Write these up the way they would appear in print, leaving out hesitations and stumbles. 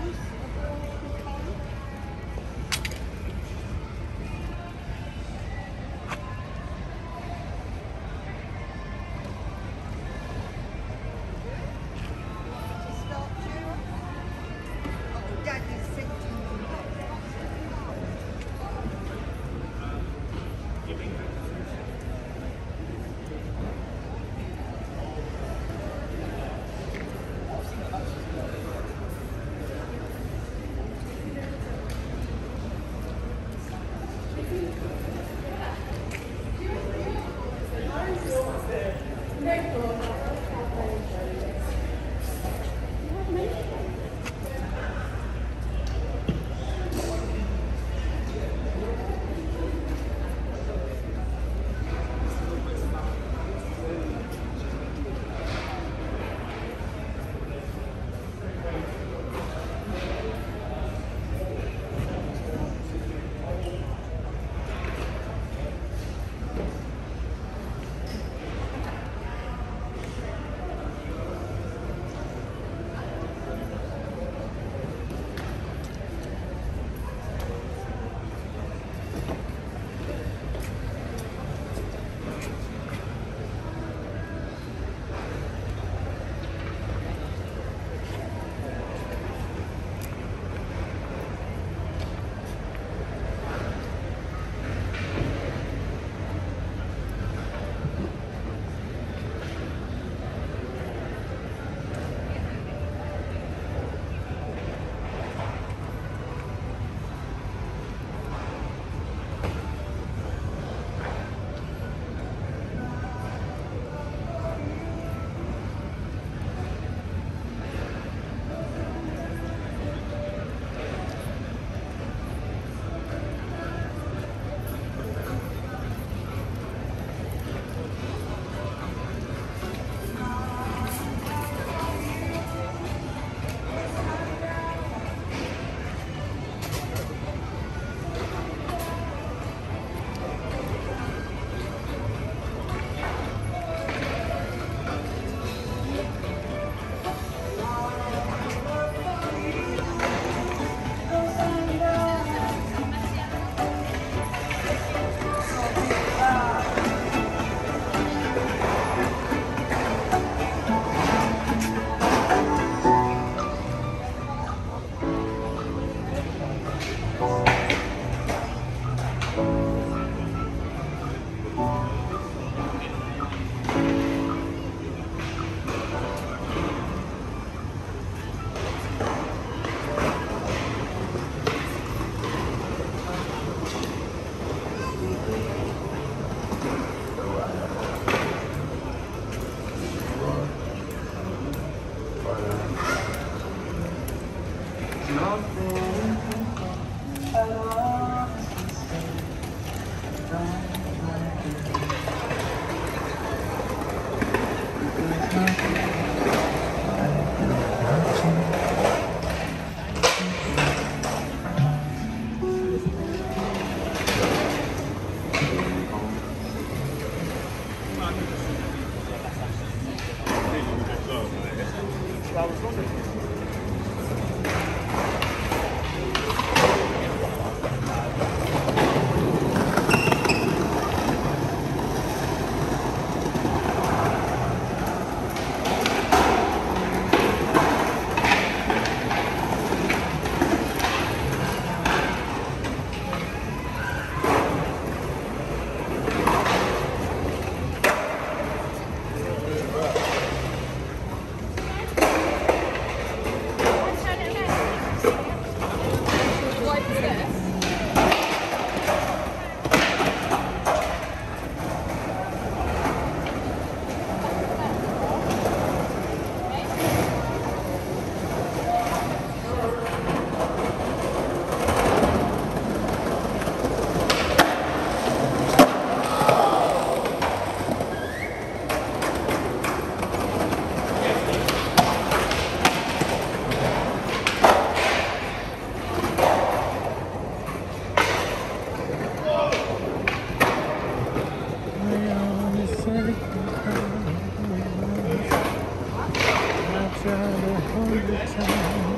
I try to hold the time.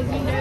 Thank you.